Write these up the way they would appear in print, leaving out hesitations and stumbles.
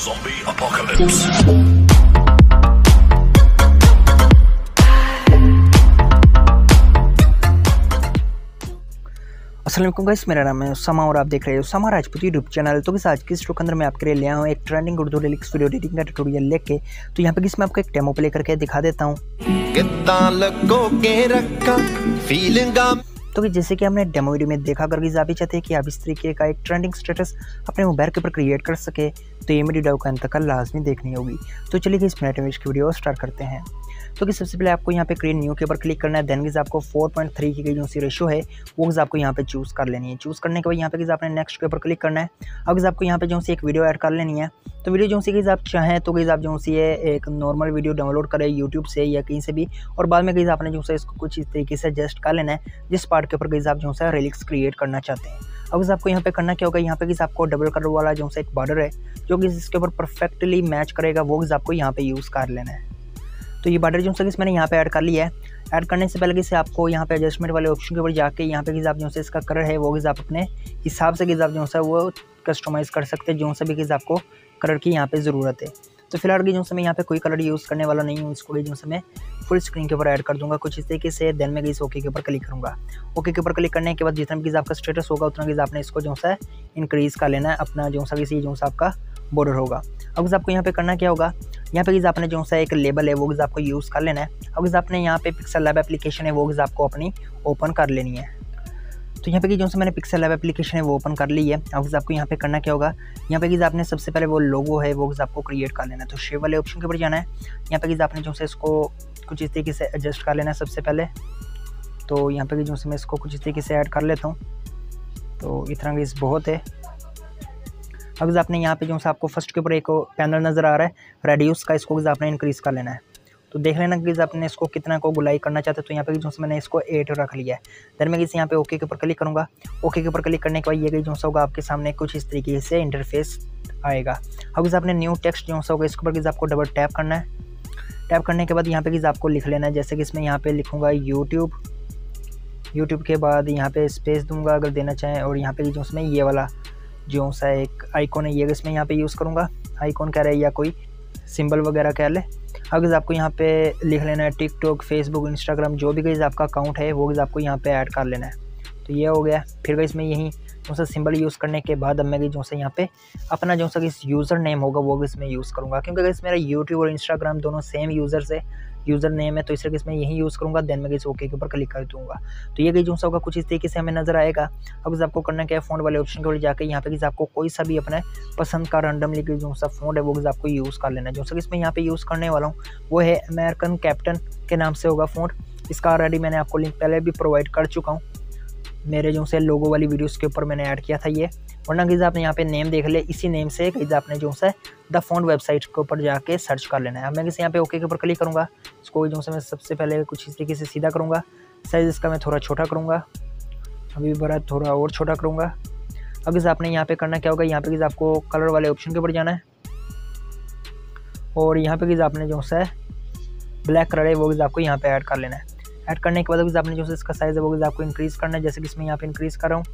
Zombie apocalypse. अस्सलामुअलैकुम guys, मेरा नाम है उसामा और आप देख रहे हैं उसामा राजपूत यूट्यूब चैनल। तो किस आज के स्टोक अंदर मैं आपके लिए लिया हूँ एक trending Urdu lyrics video editing का ट्यूटोरियल लेके। तो यहाँ पे किस मैं आपको एक डेमो प्ले करके दिखा देता हूँ। तो कि जैसे कि हमने डेमो वीडियो में देखा, अगर आप भी चाहते हैं कि आप इस तरीके का एक ट्रेंडिंग स्टेटस अपने मोबाइल के ऊपर क्रिएट कर सके तो ये वीडियो का अंत तक लाजमी देखनी होगी। तो चलिए इस मिनट में इसकी वीडियो स्टार्ट करते हैं। तो कि सबसे पहले आपको यहाँ पे क्रिएट न्यू के ऊपर क्लिक करना है। देन गिज़ आपको 4.3 की जो सी रेशो है वो आपको यहाँ पे चूज़ कर लेनी है। चूज़ करने के बाद यहाँ पे आपने नेक्स्ट के ऊपर क्लिक करना है। अब गिज़ आपको यहाँ पे जो सी एक वीडियो ऐड कर लेनी है। तो वीडियो जो सी गिज़ आप चाहें तो गिज़ आप जो सी एक नॉर्मल वीडियो डाउनलोड करें यूट्यूब से या कहीं से भी, और बाद में गिज़ आपने जो सा इसको कुछ इस तरीके से एडजस्ट कर लेना है जिस पार्ट के ऊपर गिज़ आप जो सा रिलिक्स क्रिएट करना चाहते हैं। अब इस आपको यहाँ पे करना क्या होगा, यहाँ पे किस आपको डबल कलर वाला जो सा एक बॉर्डर है जो कि इसके ऊपर परफेक्टली मैच करेगा वो किस आपको यहाँ पे यूज़ कर लेना है। तो ये बॉर्डर जो सा किस मैंने यहाँ पे ऐड कर लिया है। ऐड करने से पहले किस आपको यहाँ पे एडजस्टमेंट वाले ऑप्शन के ऊपर जाके यहाँ पे किस आप जो सा इसका कलर है वो किस आप अपने हिसाब से किस आप जो सा वो कस्टमाइज़ कर सकते हैं, जो सा भी किस आपको कलर की यहाँ पे ज़रूरत है। तो फिलहाल की जो सा मैं यहाँ पे कोई कलर यूज़ करने वाला नहीं हूँ, इसको भी जो सा मैं फुल स्क्रीन के ऊपर ऐड कर दूंगा कुछ इस तरीके से। देन मैं इस ओके के ऊपर क्लिक करूँगा। ओके के ऊपर क्लिक करने के बाद जितना भी आपका स्टेटस होगा उतना कि आपने इसको जो सा इंक्रीज़ कर लेना है अपना जो सा किसी जो सा आपका बॉर्डर होगा। अब आपको यहाँ पे करना क्या होगा, यहाँ पे आपने जो सा एक लेबल है वो आपको यूज़ कर लेना है। अब आपने यहाँ पे पिक्सल लैब एप्लीकेशन है वो आपको अपनी ओपन कर लेनी है। तो यहाँ पे कि जो से मैंने पिक्सल लैब एप्लीकेशन है वो ओपन कर ली है। अब आपको यहाँ पे करना क्या होगा, यहाँ पे कि आपने सबसे पहले वो लोगो है वो आपको क्रिएट कर लेना है। तो शेप वाले ऑप्शन के ऊपर जाना है। यहाँ पे कि आपने जो से इसको कुछ इस तरीके से एडजस्ट कर लेना है सबसे पहले। तो यहाँ पे कि जो से मैं इसको कुछ इस तरीके से ऐड कर लेता हूँ। तो इतना गीज़ बहुत है। अब आपने यहाँ पे जो सा आपको फर्स्ट के ऊपर एक पैनल नज़र आ रहा है रेडियस का, इसको आपने इंक्रीज़ कर लेना है। तो देख लेना कि आपने इसको कितना को गुलाई करना चाहते हैं। तो यहाँ पे जो मैंने इसको 8 रख लिया है। देन मैं किसी यहाँ पे ओके के ऊपर क्लिक करूँगा। ओके के ऊपर क्लिक करने के बाद ये जो सा होगा आपके सामने कुछ इस तरीके से इंटरफेस आएगा। अब किस आपने न्यू टेक्स्ट जो सा होगा इसके ऊपर किस आपको डबल टैप करना है। टैप करने के बाद यहाँ पे किस आपको लिख लेना है, जैसे कि इसमें यहाँ पे लिखूँगा यूट्यूब के बाद यहाँ पे स्पेस दूँगा अगर देना चाहें, और यहाँ पे जो उसमें ये वाला जो सा एक आइकॉन है ये इसमें यहाँ पे यूज़ करूँगा। आइकॉन कह रहा है या कोई सिंबल वगैरह कह ले। अगर आपको यहाँ पे लिख लेना है टिकटॉक, फेसबुक, इंस्टाग्राम, जो भी गई आपका अकाउंट है वो आपको यहाँ पे ऐड कर लेना है। तो ये हो गया। फिर गई इसमें यही जो सा सिंबल यूज़ करने के बाद अब मैं जो सा यहाँ पे अपना जो सा किस यूज़र नेम होगा वो इसमें यूज़ करूँगा, क्योंकि गई मेरा यूट्यूब और इंस्टाग्राम दोनों सेम यूज़र से यूज़र नेम है तो इस तरीके से मैं यही यूज़ करूँगा। देन मैं इस ओके के ऊपर क्लिक कर दूँगा। तो ये गई जो सा होगा कुछ इस तरीके से हमें नज़र आएगा। अब आपको करना क्या है, फ़ॉन्ट वाले ऑप्शन के ऊपर जाकर यहाँ पे कि आपको कोई सा भी अपने पसंद का रैंडमली जो सा फ़ॉन्ट है वो आपको यूज़ कर लेना है। जो सा इसमें यहाँ पे यूज़ करने वाला हूँ वो है अमेरिकन कैप्टन के नाम से होगा फ़ॉन्ट। इसका ऑलरेडी मैंने आपको लिंक पहले भी प्रोवाइड कर चुका हूँ, मेरे जो से लोगो वाली वीडियोस के ऊपर मैंने ऐड किया था ये। वरना गई आपने यहाँ पे नेम देख ले, इसी नेम से गई आपने जो सा द फॉन्ट वेबसाइट के ऊपर जाके सर्च कर लेना है। अब मैं किसी यहाँ पे ओके के ऊपर क्लिक करूँगा। इसको जो सा मैं सबसे पहले कुछ इस तरीके से सीधा करूँगा। साइज़ इसका मैं थोड़ा छोटा करूँगा, अभी बड़ा थोड़ा और छोटा करूँगा। अब इस आपने यहाँ पर करना क्या होगा, यहाँ पर आपको कलर वाले ऑप्शन के ऊपर जाना है और यहाँ पर आपने जो सा ब्लैक कलर है वो आपको यहाँ पर ऐड कर लेना है। ऐड करने के बाद अगर आपने जो सा इसका साइज़ है वो आपको इंक्रीज़ करना है, जैसे कि इसमें यहाँ पे इंक्रीज़ कर रहा हूँ।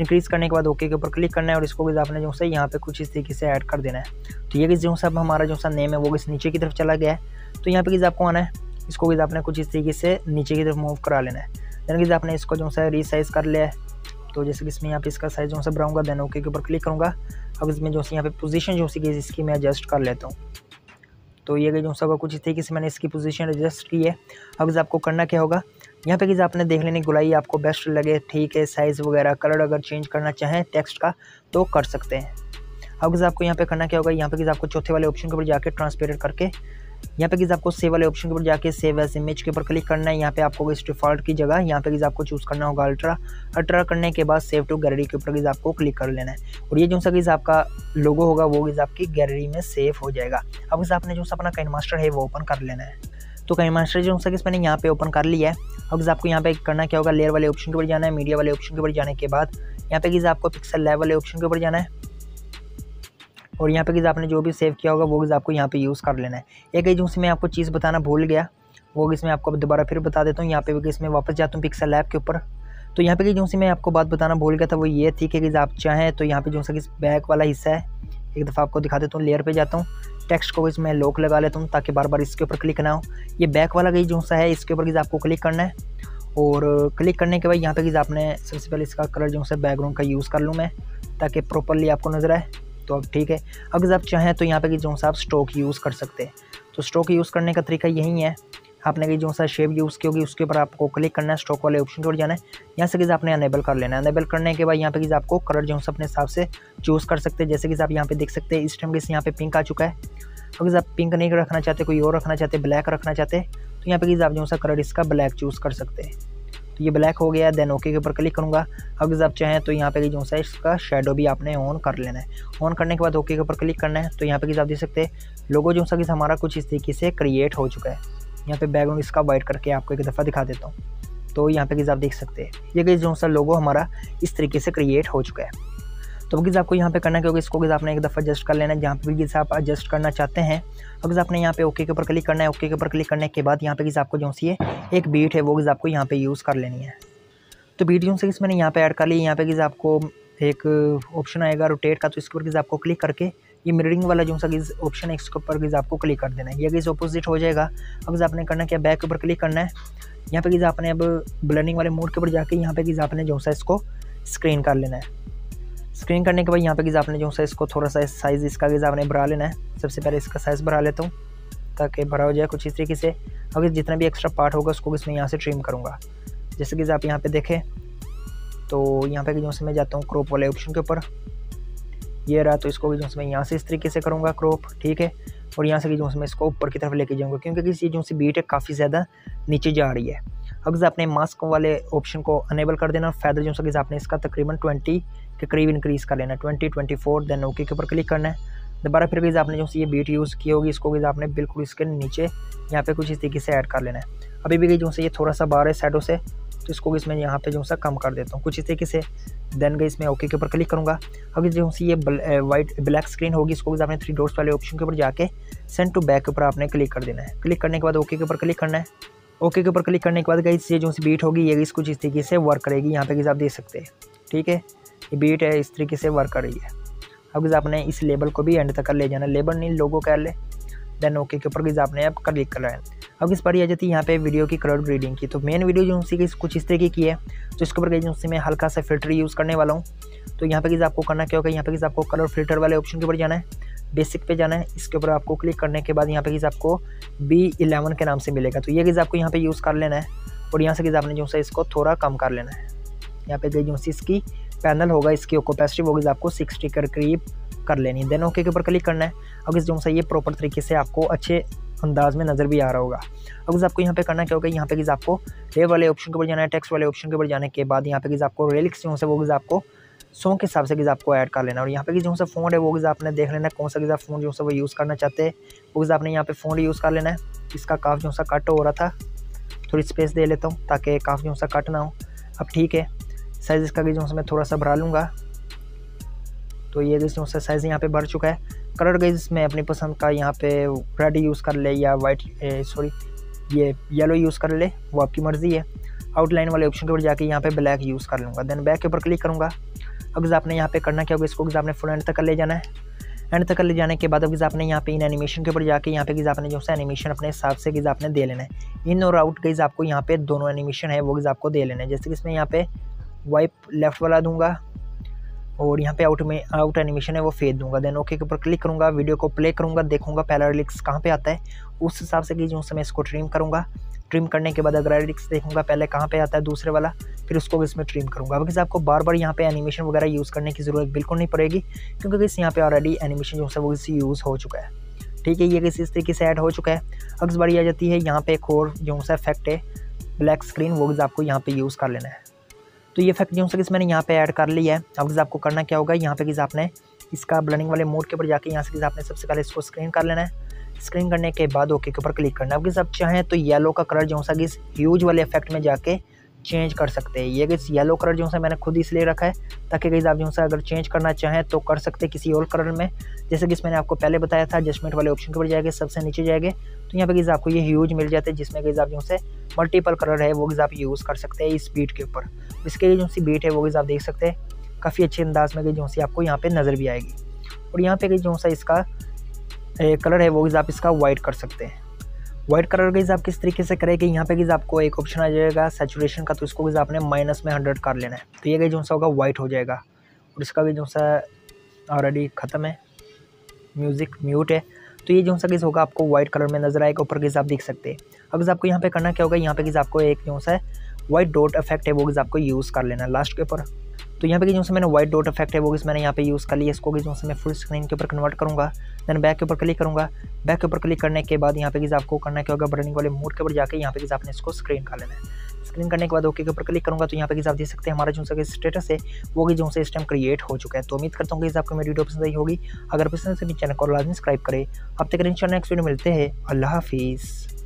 इंक्रीज़ करने के बाद ओके के ऊपर क्लिक करना है और इसको आपने जो सा यहाँ पे कुछ इस तरीके से ऐड कर देना है। तो ये जो सा हमारा जो सा नेम है वो इस नीचे की तरफ चला गया है। तो यहाँ पे आपको आना है, इसको आपने कुछ इस तरीके से नीचे की तरफ मूव करा लेना है। देन आपने इसको जो सा रीसाइज़ कर लिया है। तो जैसे कि इसमें यहाँ पे इसका साइज़ जो सा बढ़ाऊँगा। देन ओके के ऊपर क्लिक करूँगा। अब इसमें जो सा यहाँ पे पोजीशन जो सी इसकी मैं एडजस्ट कर लेता हूँ। तो ये गई जो सा कुछ इस तरीके से मैंने इसकी पोजीशन एडजस्ट की है। अब आपको करना क्या होगा, यहाँ पे कि आपने देख लेनी गुलाई आपको बेस्ट लगे, ठीक है, साइज़ वगैरह कलर अगर चेंज करना चाहें टेक्स्ट का तो कर सकते हैं। अब आपको यहाँ पे करना क्या होगा, यहाँ पे कि आपको चौथे वाले ऑप्शन के ऊपर जाके ट्रांसपेरेंट करके यहाँ पे कि आपको सेव वाले ऑप्शन के ऊपर जाके सेव एज इमेज के ऊपर क्लिक करना है। यहाँ पे आपको इस डिफ़ॉल्ट की जगह यहाँ पे कि आपको चूज़ करना होगा अल्ट्रा करने के बाद सेव टू गैलरी के ऊपर आपको क्लिक कर लेना है और ये जो सा कि आपका लोगो होगा वो आपकी गैलरी में सेव हो जाएगा। अब आपने जो सा अपना काइन मास्टर है वो ओपन कर लेना है। तो काइन मास्टर जो सा कि मैंने यहाँ पे ओपन कर लिया है। अब आपको यहाँ पे करना क्या होगा, लेयर वाले ऑप्शन के ऊपर जाना है। मीडिया वाले ऑप्शन के ऊपर जाने के बाद यहाँ पे कि आपको पिक्सल लैब वाले ऑप्शन के ऊपर जाना है और यहाँ पे कि आपने जो भी सेव किया होगा वो आपको यहाँ पे यूज़ कर लेना है। एक जो मैं आपको चीज़ बताना भूल गया वो इसमें आपको दोबारा फिर बता देता हूँ। यहाँ पे इसमें वापस जाता हूँ पिक्सल लैब के ऊपर। तो यहाँ पे कि जो मैं आपको बात बताना भूल गया था वो ये थी कि आप चाहें तो यहाँ पे जो सा कि बैक वाला हिस्सा है एक दफ़ा आपको दिखा देता हूँ। लेयर पे जाता हूँ, टेक्स्ट को इसमें लॉक लगा लेता हूँ ताकि बार बार इसके ऊपर क्लिक ना हो। ये बैक वाला गई जो सा है इसके ऊपर आपको क्लिक करना है और क्लिक करने के बाद यहाँ पर आपने सबसे पहले इसका कलर जो सा बैकग्राउंड का यूज़ कर लूँ मैं ताकि प्रॉपरली आपको नजर आए। तो अब ठीक है, अगर आप चाहें तो यहाँ पर जो सा आप स्ट्रोक यूज़ कर सकते हैं। तो स्ट्रोक यूज़ करने का तरीका यही है, आपने कि जो सा शेप यूज़ की होगी उसके ऊपर आपको क्लिक करना है, स्ट्रोक वाले ऑप्शन की ओर जाना है, यहाँ से कि आपने अनेबल कर लेना है। अनेबल करने के बाद यहाँ पे कि आपको कलर जो सा अपने हिसाब से चूज़ कर सकते हैं। जैसे कि आप यहाँ पे देख सकते हैं इस टाइम के यहाँ पे पिंक आ चुका है। अगर आप पिंक नहीं रखना चाहते, कोई और रखना चाहते, ब्लैक रखना चाहते, तो यहाँ पे कि आप जो सा कलर इसका ब्लैक चूज़ कर सकते हैं। तो ये ब्लैक हो गया, देन ओके के ऊपर क्लिक करूँगा। अगर आप चाहें तो यहाँ पे कि जो सा इसका शेडो भी आपने ऑन कर लेना है। ऑन करने के बाद ओके के ऊपर क्लिक करना है। तो यहाँ पे कि आप देख सकते हैं लोगो जो सा कि हमारा कुछ इस तरीके से क्रिएट हो चुका है। यहाँ पे बैकग्राउंड इसका वाइट करके आपको एक दफ़ा दिखा देता हूँ। तो यहाँ पे गाइस आप देख सकते हैं ये गाइस जो सा लोगो हमारा इस तरीके से क्रिएट हो चुका है। तो गाइस आपको यहाँ पे करना क्योंकि इसको गाइस आपने एक दफ़ा एडजस्ट कर लेना है जहाँ पे गाइस आप एडजस्ट करना चाहते हैं। अगर आपने यहाँ पे ओके के ऊपर क्लिक करना है। ओके के ऊपर क्लिक करने के बाद यहाँ पे गाइस आपको जो सी है एक बीट है वो गाइस आपको यहाँ पे यूज़ कर लेनी है। तो बीट जो सी मैंने यहाँ पे ऐड कर ली। यहाँ पे गाइस आपको एक ऑप्शन आएगा रोटेट का, तो इसके ऊपर गाइस आपको क्लिक करके ये मिररिंग वाला जो सा गाइस ऑप्शन है इसके ऊपर गाइस आपको क्लिक कर देना है। ये गाइस ऑपोजिट हो जाएगा। अब गाइस आपने करना क्या, बैक के ऊपर क्लिक करना है। यहाँ पे गाइस आपने अब ब्लेंडिंग वाले मोड के ऊपर जाके यहाँ पे गाइस आपने जो सा इसको स्क्रीन कर लेना है। स्क्रीन करने के बाद यहाँ पे गाइस आपने जो सा इसको थोड़ा सा साइज़ इसका गाइस आपने बढ़ा लेना है। सबसे पहले इसका साइज़ बढ़ा लेता हूँ ताकि भरा हो जाए कुछ इस तरीके से। अगर जितना भी एक्स्ट्रा पार्ट होगा उसको मैं यहाँ से ट्रिम करूँगा। जैसे कि आप यहाँ पर देखें तो यहाँ पे जो सा मैं जाता हूँ क्रॉप वाले ऑप्शन के ऊपर, ये रहा। तो इसको भी जो मैं यहाँ से इस तरीके से करूँगा क्रॉप, ठीक है। और यहाँ से कि जो मैं इसको ऊपर की तरफ लेके जाऊँगा क्योंकि किसी जो से बीट है काफ़ी ज़्यादा नीचे जा रही है। अगर आपने मास्क वाले ऑप्शन को अनेबल कर देना और फैदर जो सा आपने इसका तकरीबन 20 के करीब इंक्रीज़ कर लेना, 20, 24। देन ओके के ऊपर क्लिक करना है। दोबारा फिर भी आपने जो ये बीट यूज़ की होगी इसको भी आपने बिल्कुल इसके नीचे यहाँ पर कुछ इस तरीके से ऐड कर लेना है। अभी भी जो ये थोड़ा सा बाहर है साइडों से, तो इसको मैं यहाँ पे जो सा कम कर देता हूँ कुछ इस तरीके से। देन गाइस मैं ओके के ऊपर क्लिक करूँगा। अगर जो सी ये ब्लैक स्क्रीन होगी इसको आपने 3 डॉट्स वाले ऑप्शन के ऊपर जाके सेंड टू बैक के ऊपर आपने क्लिक कर देना है। क्लिक करने के बाद ओके के ऊपर क्लिक करना है। ओके के ऊपर क्लिक करने के बाद गाइस ये जो सी बीट होगी ये गाइस कुछ इस तरीके से वर्क करेगी। यहाँ पे गाइस आप देख सकते हैं, ठीक है, ये बीट है इस तरीके से वर्क कर रही है। अब गाइस आपने इस लेबल को भी एंड तक कर ले जाना, लेबल नहीं लोगो कर ले। देन ओके के ऊपर गाइस आपने अब क्लिक करना है। अब इस बारी आ जाती है यहाँ पे वीडियो की कलर ग्रेडिंग की। तो मेन वीडियो जो उसी की कुछ इस तरीके की है, तो इसके ऊपर जो मैं हल्का सा फिल्टर यूज़ करने वाला हूँ। तो यहाँ पे किस आपको करना क्या होगा, यहाँ पे किस आपको कलर फिल्टर वाले ऑप्शन के ऊपर जाना है, बेसिक पे जाना है। इसके ऊपर आपको क्लिक करने के बाद यहाँ पे किस आपको B11 के नाम से मिलेगा, तो ये किस आपको यहाँ पर यूज़ कर लेना है। और यहाँ से किस आपने जो सा इसको थोड़ा कम कर लेना है। यहाँ पे गई जो सी इसकी पैनल होगा इसकी ओकोपेसिटी वो आपको 60 के करीब कर लेनी है। देन ओके के ऊपर क्लिक करना है। अब इस जो सा ये प्रॉपर तरीके से आपको अच्छे अंदाज में नज़र भी आ रहा होगा। अब आपको यहाँ पे करना क्या होगा, यहाँ पे कि आपको रेल वाले ऑप्शन के ऊपर जाना है। टेक्स्ट वाले ऑप्शन के ऊपर जाने के बाद यहाँ पे कि आपको रेलिक्स जो है वो आपको सॉन्ग के हिसाब से आपको ऐड कर लेना। और यहाँ पे कि जो सा फ़ॉन्ट है वो आपने देख लेना कौन सा फ़ॉन्ट जो सा वो यूज़ करना चाहते हैं, वो आपने यहाँ पे फ़ॉन्ट यूज़ कर लेना है। इसका काफ जो सा कट हो रहा था, थोड़ी स्पेस दे लेता हूँ ताकि काफ जो सा कट ना हो। अब ठीक है, साइज़ इसका भी जो सा मैं थोड़ा सा बढ़ा लूँगा। तो ये जो सा साइज़ यहाँ पर बढ़ चुका है। कलर गाइस मैं अपनी पसंद का यहाँ पे रेड यूज़ कर ले या वाइट ये येलो यूज़ कर ले, वो आपकी मर्ज़ी है। आउटलाइन वाले ऑप्शन के ऊपर जाके यहाँ पे ब्लैक यूज़ कर लूँगा। देन बैक के ऊपर क्लिक करूँगा। अगर आपने यहाँ पे करना क्या होगा, इसको आपने फुल एंड तक ले जाना है। एंड तक ले जाने के बाद अब आपने यहाँ पे इन एनिमेशन के ऊपर जाके यहाँ पे कि आपने जो सा एनिमेशन अपने हिसाब से कि आपने दे लेना है। इन और आउट गाइस आपको यहाँ पे दोनों एनिमेशन है वो आपको दे लेना है। जैसे कि इसमें यहाँ पे वाइप लेफ्ट वाला दूँगा और यहाँ पे आउट में आउट एनिमेशन है वो फेड दूंगा। देन ओके के ऊपर क्लिक करूँगा, वीडियो को प्ले करूँगा, देखूँगा पहला रिलिक्स कहाँ पे आता है, उस हिसाब से कि जो मैं इसको ट्रिम करूँगा। ट्रिम करने के बाद अगर रिलिक्स देखूँगा पहले कहाँ पे आता है दूसरे वाला, फिर उसको इसमें ट्रिम करूँगा। अब आपको बार बार यहाँ पे एनिमेशन वगैरह यूज़ करने की ज़रूरत बिल्कुल नहीं पड़ेगी क्योंकि इस यहाँ पे ऑलरेडी एनिमेशन जो है वो यूज़ हो चुका है, ठीक है। ये किसी इस तरीके से ऐड हो चुका है। अक्स बारी आ जाती है यहाँ पे एक और जो सा इफेक्ट है ब्लैक स्क्रीन, वो आपको यहाँ पर यूज़ कर लेना है। तो ये फैक्ट जो सा मैंने यहाँ पे ऐड कर लिया है। अब आपको करना क्या होगा, यहाँ पे कि आपने इसका ब्लेंडिंग वाले मोड के ऊपर जाके यहाँ से कि आपने सबसे पहले इसको स्क्रीन कर लेना है। स्क्रीन करने के बाद ओके के ऊपर क्लिक करना है। अब आप चाहें तो येलो का कलर जो सा कि ह्यूज वाले इफेक्ट में जाके चेंज कर सकते हैं। ये कि येलो कलर जो सा मैंने खुद इसलिए रखा है ताकि गाइस आप जो सा अगर चेंज करना चाहें तो कर सकते किसी और कलर में। जैसे कि मैंने आपको पहले बताया था एडजस्टमेंट वाले ऑप्शन के ऊपर जाएंगे, सबसे नीचे जाएंगे तो यहाँ पे गाइस आपको ये ह्यूज मिल जाते हैं जिसमें गाइस आप जो सा मल्टीपल कलर है वो गाइस आप यूज़ कर सकते हैं इस बीट के ऊपर। इसके लिए जो सी बीट है वो गाइस आप देख सकते हैं काफ़ी अच्छे अंदाज में गाइस जो सी आपको यहाँ पर नज़र भी आएगी। और यहाँ पे जो सा इसका कलर है वो आप इसका वाइट कर सकते हैं। वाइट कलर गईज आप किस तरीके से करेंगे, यहाँ पे गईज आपको एक ऑप्शन आ जाएगा सैचुरेशन का, तो इसको गईज आपने माइनस में 100 कर लेना है, तो ये गई जो सा होगा वाइट हो जाएगा। और इसका भी जो सा ऑलरेडी ख़त्म है, म्यूज़िक म्यूट है, तो ये जो सा गईज होगा आपको वाइट कलर में नजर आएगा। ऊपर गईज आप देख सकते हैं। अब आपको यहाँ पर करना क्या होगा, यहाँ पर गईज आपको एक जो सा वाइट डॉट इफेक्ट है वो गईज आपको यूज़ कर लेना लास्ट के ऊपर। तो यहाँ पे कि जो मैंने व्हाइट डॉट इफेक्ट है वो इस मैंने यहाँ पे यूज़ कर लिया। इसको कि जो मैं फुल स्क्रीन के ऊपर कन्वर्ट करूँगा, देन बैक के ऊपर क्लिक करूँगा। बैक के ऊपर क्लिक करने के बाद यहाँ पे कि आपको करना क्या होगा, बटनिंग वाले मोड के ऊपर जाकर यहाँ पे कि आपने इसको स्क्रीन कर लेना है। स्क्रीन करने के बाद ओके के ऊपर क्लिक करूँगा, तो यहाँ पे कि आप देख सकते हैं हमारा जो सा स्टेटस है वो कि जो इस टाइम क्रिएट हो चुका है। तो उम्मीद करता हूँ कि आपको मेरी वीडियो पसंद आई होगी। अगर पसंद है तो चैनल को लाजमी सब्सक्राइब करें। अब तक इंशाल्लाह नेक्स्ट वीडियो मिलते हैं। अल्लाह हाफिज़।